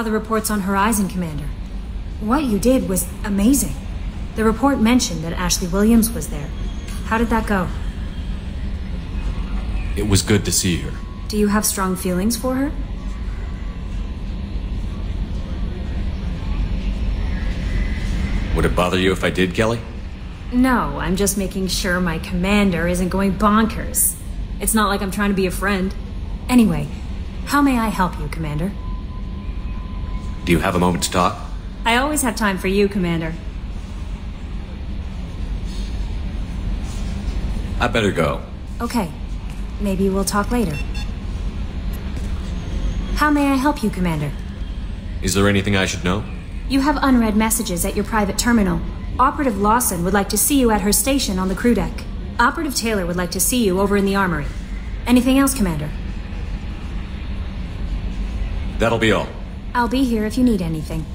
saw the reports on Horizon, Commander. What you did was amazing. The report mentioned that Ashley Williams was there. How did that go? It was good to see her. Do you have strong feelings for her? Would it bother you if I did, Kelly? No, I'm just making sure my commander isn't going bonkers. It's not like I'm trying to be a friend. Anyway, how may I help you, Commander? Do you have a moment to talk? I always have time for you, Commander. I better go. Okay. Maybe we'll talk later. How may I help you, Commander? Is there anything I should know? You have unread messages at your private terminal. Operative Lawson would like to see you at her station on the crew deck. Operative Taylor would like to see you over in the armory. Anything else, Commander? That'll be all. I'll be here if you need anything.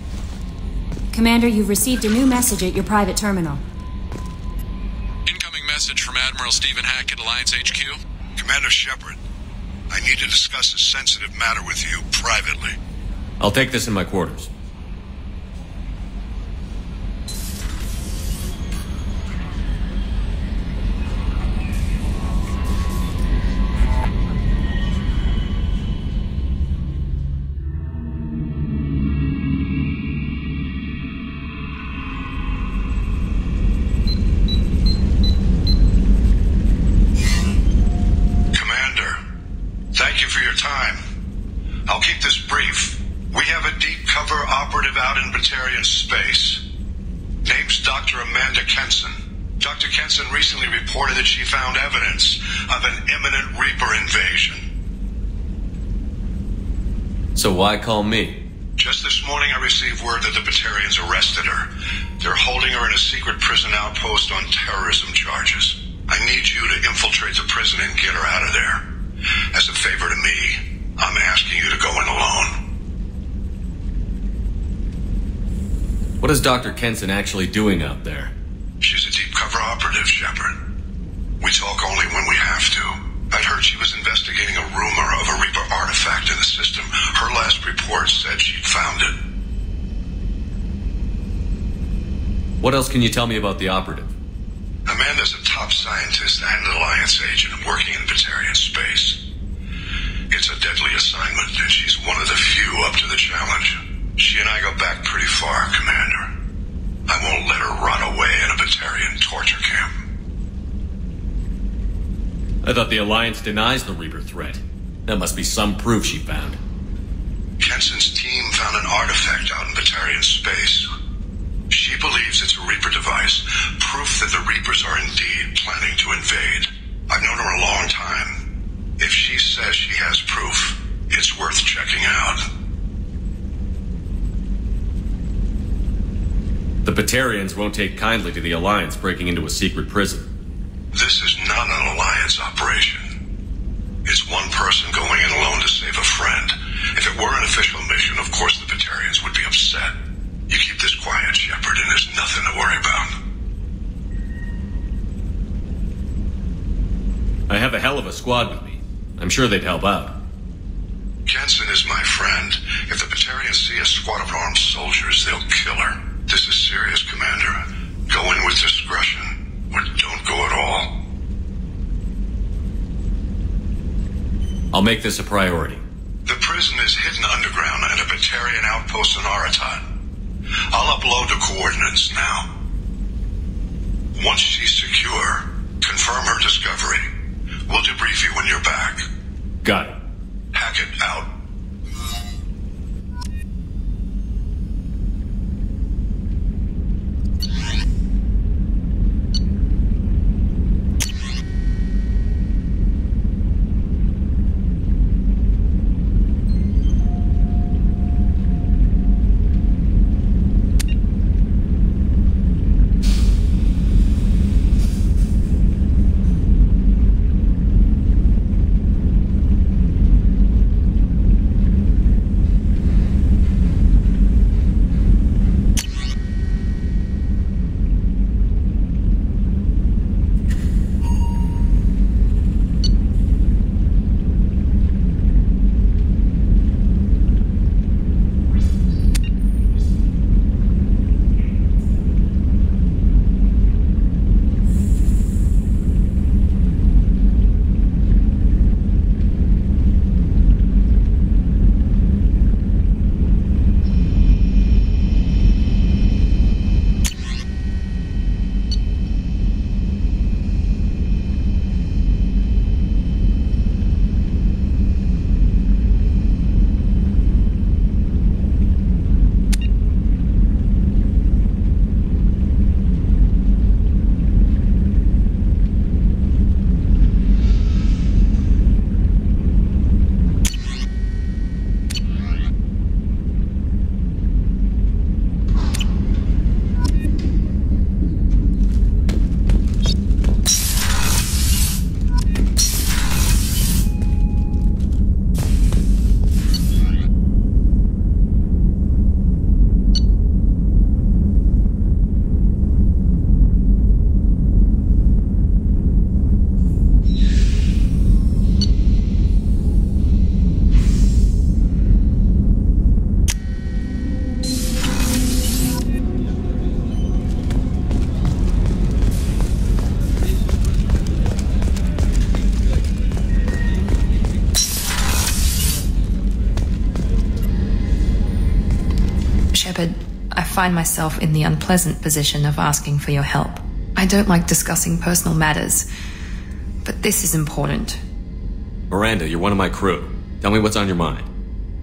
Commander, you've received a new message at your private terminal. Incoming message from Admiral Stephen Hackett, Alliance HQ. Commander Shepard, I need to discuss a sensitive matter with you privately. I'll take this in my quarters. So why call me? Just this morning I received word that the Batarians arrested her. They're holding her in a secret prison outpost on terrorism charges. I need you to infiltrate the prison and get her out of there. As a favor to me, I'm asking you to go in alone. What is Dr. Kenson actually doing out there? She's a deep cover operative, Shepard. We talk only when we have to. I'd heard she was investigating a rumor of a Reaper artifact in the system. Her last report said she'd found it. What else can you tell me about the operative? Amanda's a top scientist and an Alliance agent working in Batarian space. It's a deadly assignment, and she's one of the few up to the challenge. She and I go back pretty far, Commander. I won't let her run away in a Batarian torture camp. I thought the Alliance denies the Reaper threat. That must be some proof she found. Kenson's team found an artifact out in Batarian space. She believes it's a Reaper device, proof that the Reapers are indeed planning to invade. I've known her a long time. If she says she has proof, it's worth checking out. The Batarians won't take kindly to the Alliance breaking into a secret prison. This is not an Alliance operation. It's one person going in alone to save a friend. If it were an official mission, of course the Batarians would be upset. You keep this quiet, Shepard, and there's nothing to worry about. I have a hell of a squad with me. I'm sure they'd help out. Jensen is my friend. If the Batarians see a squad of armed soldiers, they'll kill her. This is serious, Commander. Go in with discretion. Or don't go at all. I'll make this a priority. The prison is hidden underground at a Batarian outpost in Aratan. I'll upload the coordinates now. Once she's secure, confirm her discovery. We'll debrief you when you're back. Got it. Hack it out. find myself in the unpleasant position of asking for your help. I don't like discussing personal matters, but this is important. Miranda, you're one of my crew. Tell me what's on your mind.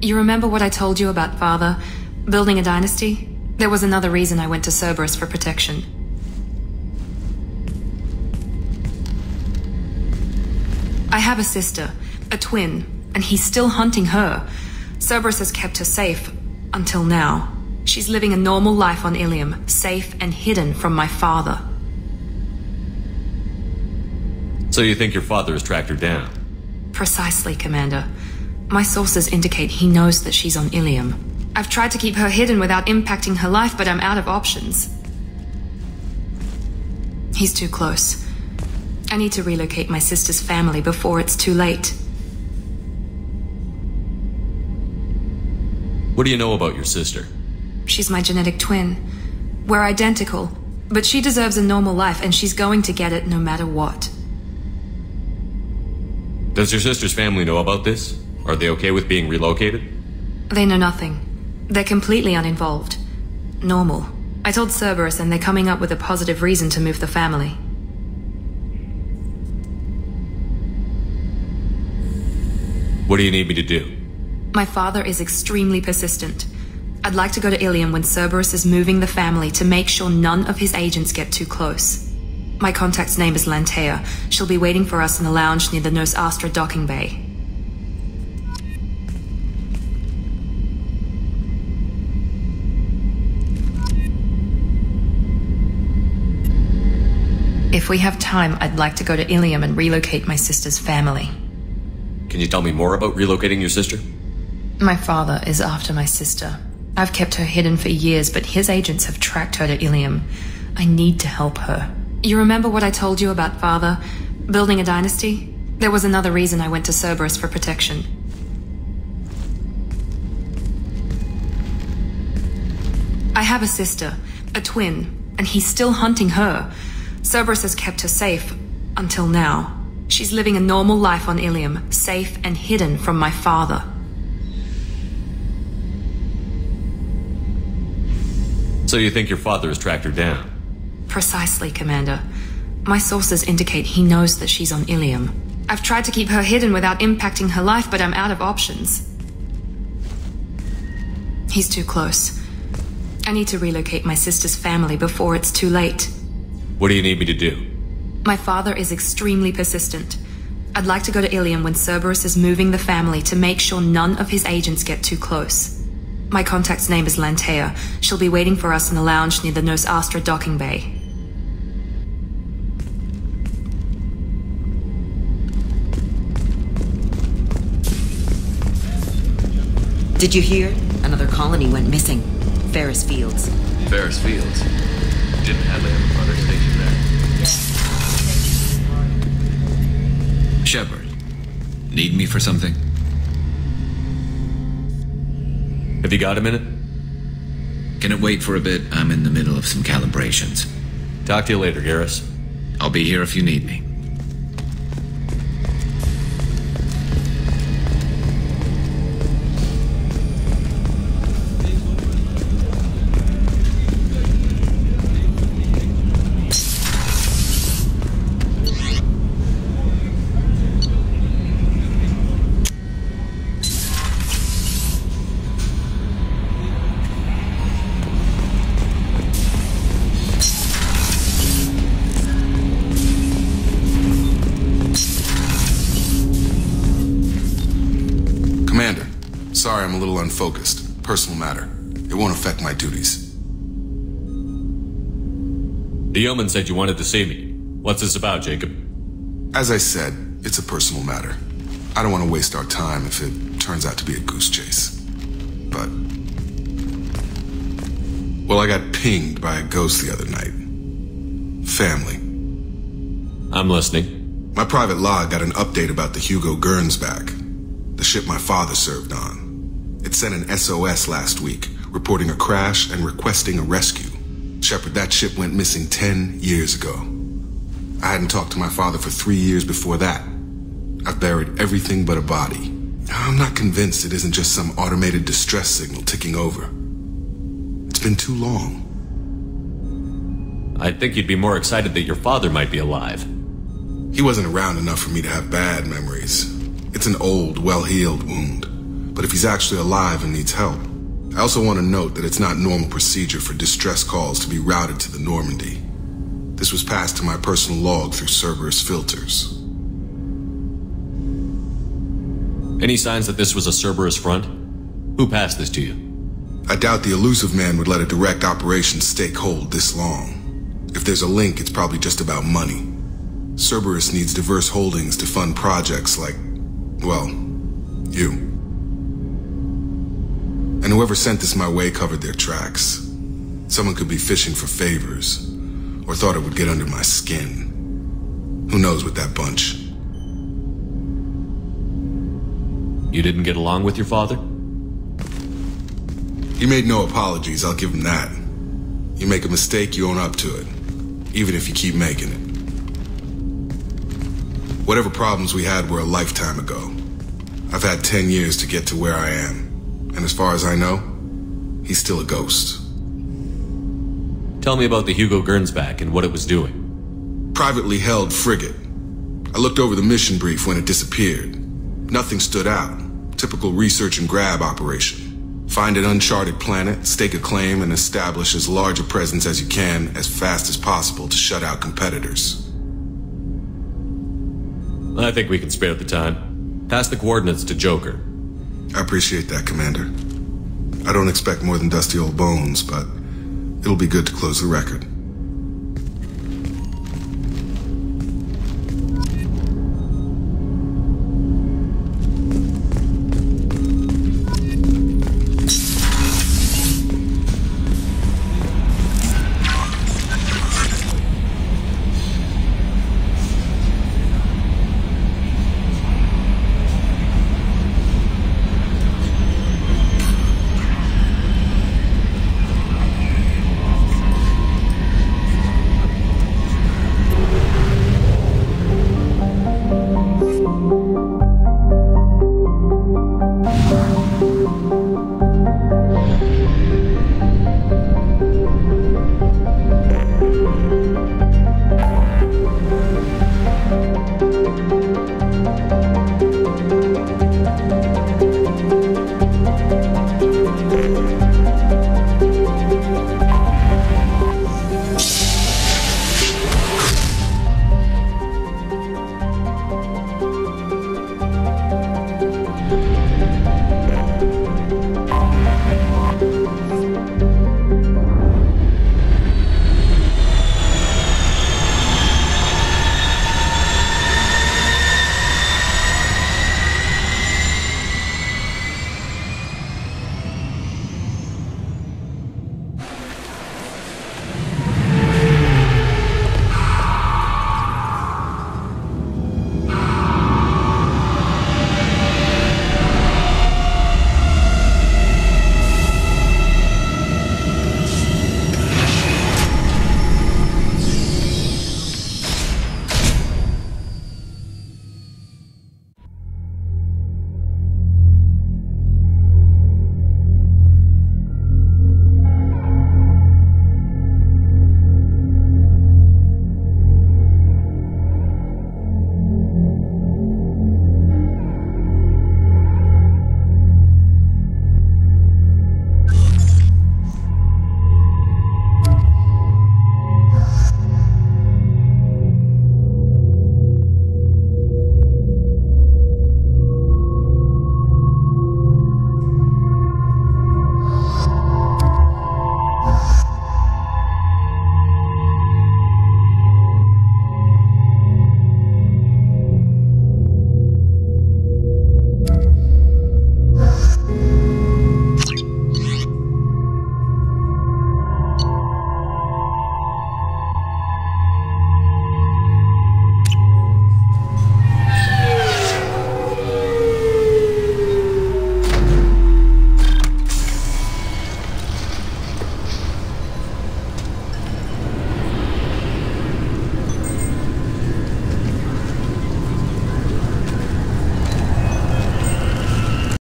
You remember what I told you about Father? Building a dynasty? There was another reason I went to Cerberus for protection. I have a sister, a twin, and he's still hunting her. Cerberus has kept her safe, until now. She's living a normal life on Ilium, safe and hidden from my father. So you think your father has tracked her down? Precisely, Commander. My sources indicate he knows that she's on Ilium. I've tried to keep her hidden without impacting her life, but I'm out of options. He's too close. I need to relocate my sister's family before it's too late. What do you know about your sister? She's my genetic twin. We're identical, but she deserves a normal life, and she's going to get it no matter what. Does your sister's family know about this? Are they okay with being relocated? They know nothing. They're completely uninvolved. Normal. I told Cerberus, and they're coming up with a positive reason to move the family. What do you need me to do? My father is extremely persistent. I'd like to go to Ilium when Cerberus is moving the family to make sure none of his agents get too close. My contact's name is Lantea. She'll be waiting for us in the lounge near the Nos Astra docking bay. If we have time, I'd like to go to Ilium and relocate my sister's family. Can you tell me more about relocating your sister? My father is after my sister. I've kept her hidden for years, but his agents have tracked her to Ilium. I need to help her. You remember what I told you about Father? Building a dynasty? There was another reason I went to Cerberus for protection. I have a sister, a twin, and he's still hunting her. Cerberus has kept her safe, until now. She's living a normal life on Ilium, safe and hidden from my father. So you think your father has tracked her down? Precisely, Commander. My sources indicate he knows that she's on Ilium. I've tried to keep her hidden without impacting her life, but I'm out of options. He's too close. I need to relocate my sister's family before it's too late. What do you need me to do? My father is extremely persistent. I'd like to go to Ilium when Cerberus is moving the family to make sure none of his agents get too close. My contact's name is Lantea. She'll be waiting for us in the lounge near the Nos Astra docking bay. Did you hear? Another colony went missing. Ferris Fields. Ferris Fields? Didn't Hadley have a brother stationed there? Shepard, need me for something? Have you got a minute? Can it wait for a bit? I'm in the middle of some calibrations. Talk to you later, Garrus. I'll be here if you need me. Sorry, I'm a little unfocused. Personal matter. It won't affect my duties. The yeoman said you wanted to see me. What's this about, Jacob? As I said, it's a personal matter. I don't want to waste our time if it turns out to be a goose chase. But... well, I got pinged by a ghost the other night. Family. I'm listening. My private log got an update about the Hugo Gernsback, the ship my father served on. It sent an SOS last week, reporting a crash and requesting a rescue. Shepard, that ship went missing 10 years ago. I hadn't talked to my father for 3 years before that. I've buried everything but a body. I'm not convinced it isn't just some automated distress signal ticking over. It's been too long. I think you'd be more excited that your father might be alive. He wasn't around enough for me to have bad memories. It's an old, well-healed wound. But if he's actually alive and needs help, I also want to note that it's not normal procedure for distress calls to be routed to the Normandy. This was passed to my personal log through Cerberus filters. Any signs that this was a Cerberus front? Who passed this to you? I doubt the elusive man would let a direct operations stake hold this long. If there's a link, it's probably just about money. Cerberus needs diverse holdings to fund projects like, well, you. And whoever sent this my way covered their tracks. Someone could be fishing for favors, or thought it would get under my skin. Who knows with that bunch? You didn't get along with your father? He made no apologies, I'll give him that. You make a mistake, you own up to it, even if you keep making it. Whatever problems we had were a lifetime ago. I've had 10 years to get to where I am. And as far as I know, he's still a ghost. Tell me about the Hugo Gernsback and what it was doing. Privately held frigate. I looked over the mission brief when it disappeared. Nothing stood out. Typical research and grab operation. Find an uncharted planet, stake a claim, and establish as large a presence as you can as fast as possible to shut out competitors. I think we can spare the time. Pass the coordinates to Joker. I appreciate that, Commander. I don't expect more than dusty old bones, but it'll be good to close the record.